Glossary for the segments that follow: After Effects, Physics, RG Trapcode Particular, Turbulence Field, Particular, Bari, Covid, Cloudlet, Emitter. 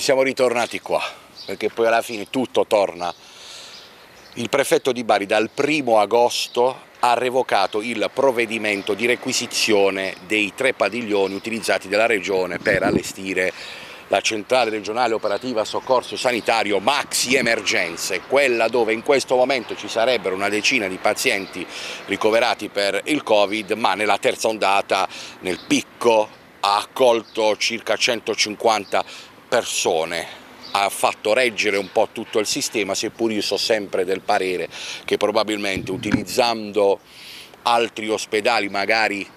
siamo ritornati qua, perché poi alla fine tutto torna. Il prefetto di Bari dal 1° agosto ha revocato il provvedimento di requisizione dei 3 padiglioni utilizzati dalla Regione per allestire la centrale regionale operativa soccorso sanitario maxi emergenze, quella dove in questo momento ci sarebbero una decina di pazienti ricoverati per il Covid, ma nella terza ondata, nel picco, ha accolto circa 150 persone. Ha fatto reggere un po' tutto il sistema, seppur io sono sempre del parere che probabilmente utilizzando altri ospedali magari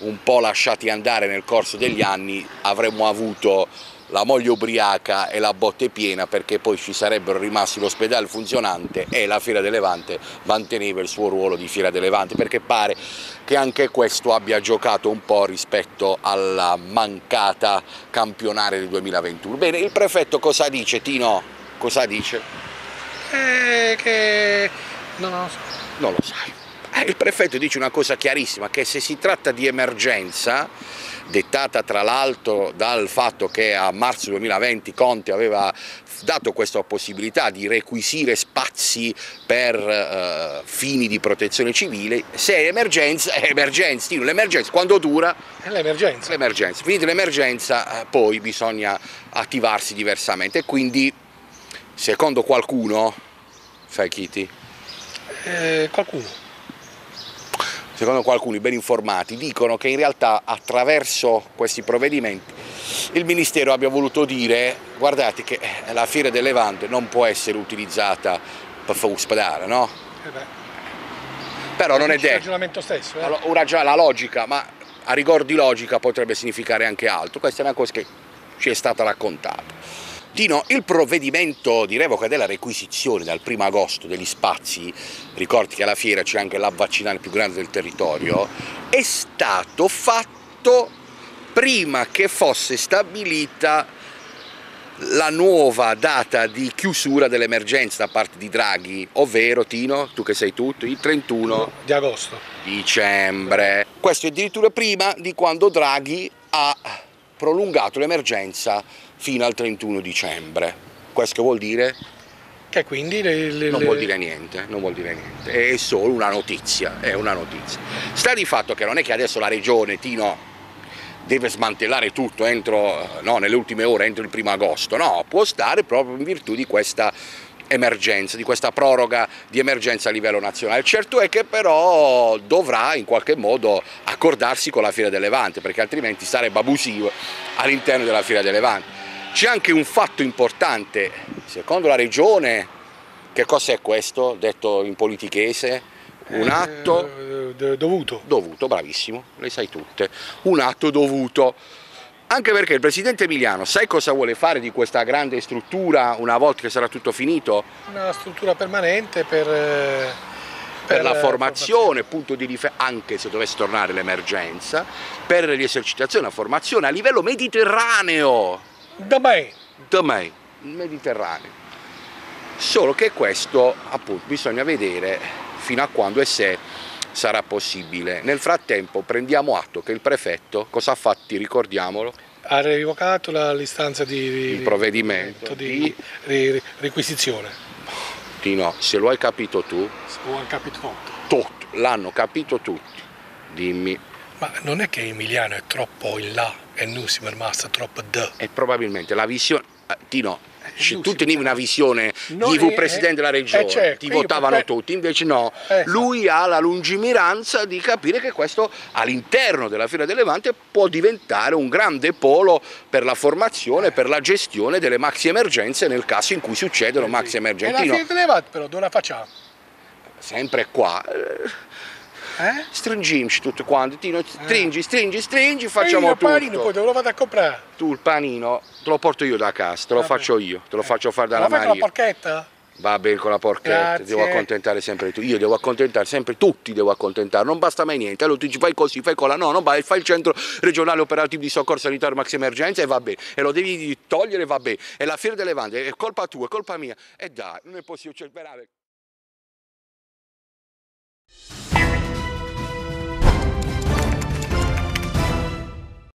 un po' lasciati andare nel corso degli anni avremmo avuto la moglie ubriaca e la botte piena, perché poi ci sarebbero rimasti l'ospedale funzionante e la Fiera del Levante manteneva il suo ruolo di Fiera del Levante, perché pare che anche questo abbia giocato un po' rispetto alla mancata campionare del 2021. Bene, il prefetto cosa dice, Tino? Cosa dice? Che non lo so. Non lo sai. Il prefetto dice una cosa chiarissima, che se si tratta di emergenza, dettata tra l'altro dal fatto che a marzo 2020 Conte aveva dato questa possibilità di requisire spazi per fini di protezione civile, se è emergenza, è emergenza. L'emergenza quando dura? È l'emergenza. L'emergenza. Finita l'emergenza poi bisogna attivarsi diversamente, quindi secondo qualcuno, sai Chiti? Qualcuno. Secondo alcuni ben informati, dicono che in realtà attraverso questi provvedimenti il Ministero abbia voluto dire: guardate che la Fiera del Levante non può essere utilizzata per fare ospedale, no? Però non è detto. Ragionamento stesso, allora, la logica, ma a rigor di logica potrebbe significare anche altro. Questa è una cosa che ci è stata raccontata. Tino, il provvedimento di revoca della requisizione dal 1° agosto degli spazi, ricordi che alla fiera c'è anche la vaccinale più grande del territorio, è stato fatto prima che fosse stabilita la nuova data di chiusura dell'emergenza da parte di Draghi, ovvero, Tino, tu che sei tutto, il 31 di agosto. Dicembre. Questo è addirittura prima di quando Draghi ha prolungato l'emergenza fino al 31 dicembre. Questo vuol dire? Che quindi non vuol dire niente, non vuol dire niente, è solo una notizia, è una notizia. Sta di fatto che non è che adesso la Regione, Tino, deve smantellare tutto entro, no, nelle ultime ore, entro il 1° agosto, no, può stare proprio in virtù di questa emergenza, di questa proroga di emergenza a livello nazionale. Certo è che però dovrà in qualche modo accordarsi con la Fiera del Levante, perché altrimenti sarebbe abusivo all'interno della Fiera del Levante. C'è anche un fatto importante, secondo la Regione, che cosa è questo, detto in politichese? Un atto dovuto. Dovuto, bravissimo, le sai tutte. Un atto dovuto. Anche perché il presidente Emiliano, sai cosa vuole fare di questa grande struttura una volta che sarà tutto finito? Una struttura permanente per la formazione, punto di riferimento, anche se dovesse tornare l'emergenza, per l'esercitazione, la formazione a livello mediterraneo. Da me, il Mediterraneo. Solo che questo, appunto, bisogna vedere fino a quando e se sarà possibile. Nel frattempo prendiamo atto che il prefetto, cosa ha fatto, ricordiamolo? Ha revocato l'istanza di provvedimento di requisizione. Tino, se lo hai capito tu. Se lo hai capito tutto. L'hanno capito tutti. Dimmi. Ma non è che Emiliano è troppo in là e noi siamo rimasti troppo da. E probabilmente la visione, Tino, tu tenevi una visione di presidente della regione, certo, ti votavano tutti, invece no, lui ha la lungimiranza di capire che questo all'interno della Fiera del Levante può diventare un grande polo per la formazione, per la gestione delle maxi emergenze nel caso in cui succedono maxi emergenze. E la Fiera del Levante però dove la facciamo? Sempre qua. Stringiamoci tutti quanti, Tino, stringi, facciamo tutto. Il panino poi te lo vado a comprare. Tu il panino te lo porto io da casa, te lo faccio io, te lo faccio fare dalla Maria. Ma fai con la porchetta? Va bene con la porchetta. Grazie. Devo accontentare sempre tu, io devo accontentare sempre tutti, devo accontentare, non basta mai niente. Allora tu dici fai così, fai con la no, non vai, fai il centro regionale operativo di soccorso sanitario maxi emergenza e va bene, e lo devi togliere, va bene, e la Fiera del Levante è colpa tua, è colpa mia, e dai, non è possibile, cioè,